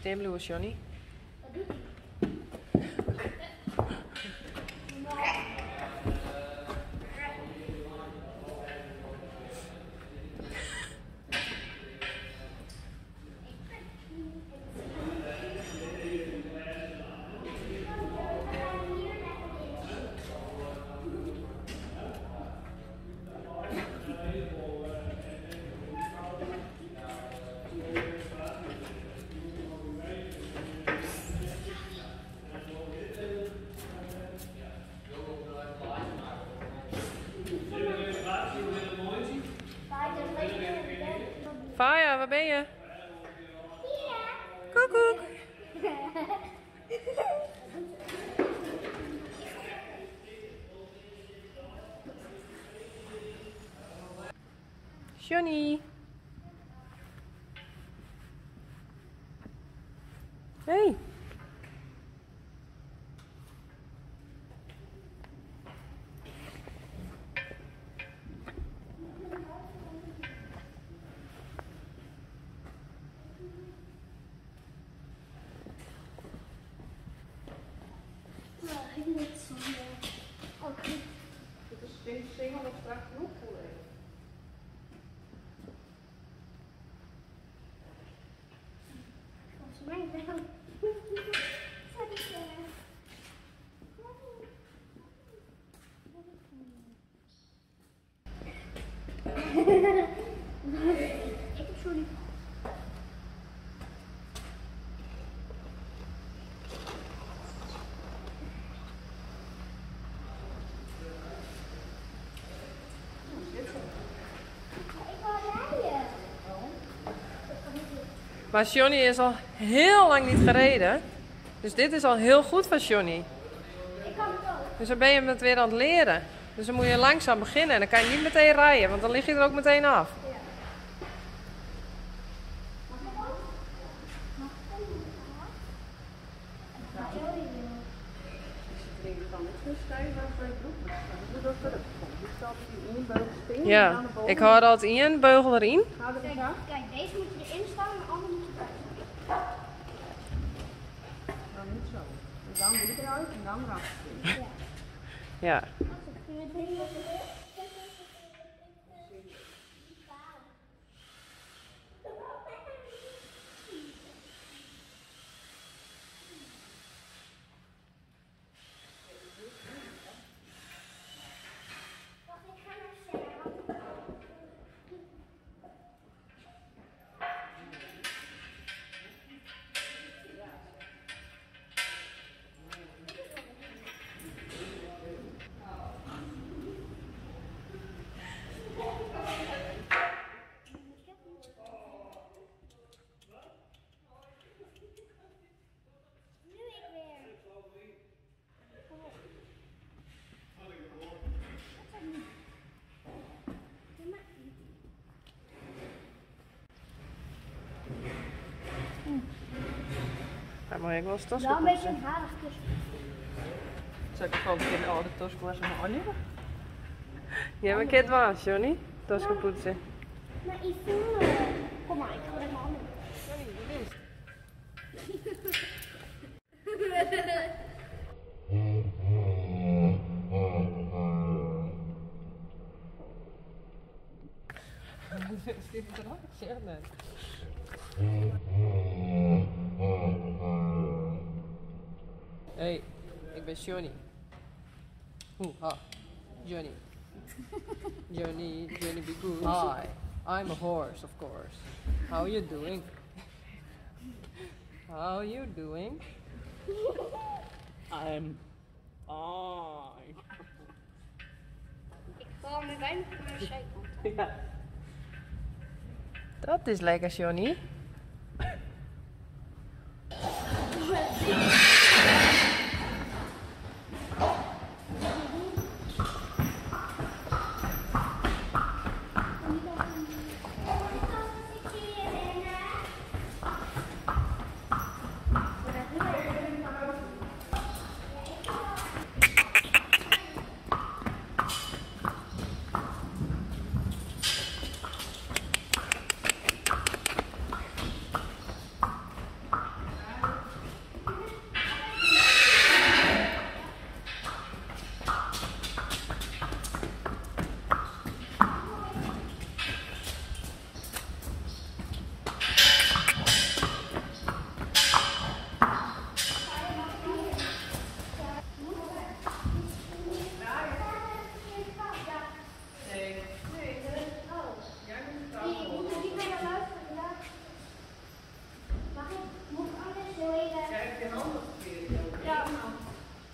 Stay blue, Johnny. Faya, waar ben je? Hier. Koekoek. Johnny. Hey. Ik vind het zo mooi. Oké. Ik denk dat ik straks nog voel. Volgens mij wel. Ik heb zo lief. Maar Johnny is al heel lang niet gereden. Dus dit is al heel goed van Johnny. Ik kan het ook. Dus dan ben je het weer aan het leren. Dus dan moet je langzaam beginnen. En dan kan je niet meteen rijden, want dan lig je er ook meteen af. Ja. Mag ik ook? Ik kan niet zo stijf aan zijn broek. Dat doe ik terug. Ik zal die inbeugel springen. Ja, ik hou dat in, beugel erin. Kijk, deze moet je erin staan en de andere moet je eruit. Dan niet zo. En dan moet je eruit en dan erachter springen. Ja. Maar ik wil het tosco. Ja, een beetje een harig tosco. Zal ik ook een oude tosco was en olie? Ja, maar kent wel, Johnny. Tosco poetsen. Maar ik voel. Kom maar, ik ga er maar aan. Johnny, je wist. Zit het erop? Ik zeg het net. Hey, ik ben Johnny. Hoeha, Johnny. Johnny, Johnny be good. Hi, I'm a horse, of course. How you doing? How you doing? I'm fine. Ik val me bijna voor mijn shake. Ja. Dat is lekker, Johnny.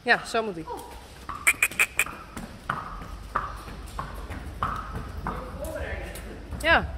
Ja, zo moet hij. Ja.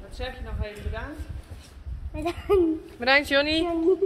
Wat zeg je nog even bedankt? Bedankt. Bedankt Johnny. Johnny.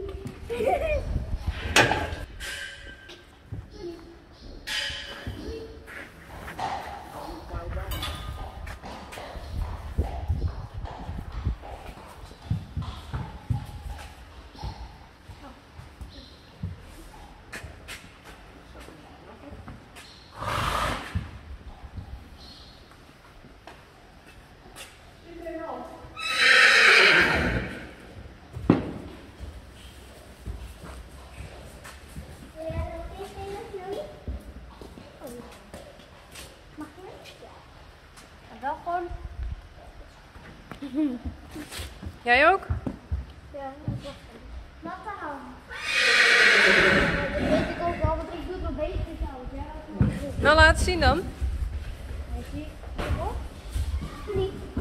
Jij ook? Ja, dat is wel goed. Dat weet ik ook wel, want ik doe het nog beter dan jou. Nou, laat zien dan. Hij ziet erop. Niet.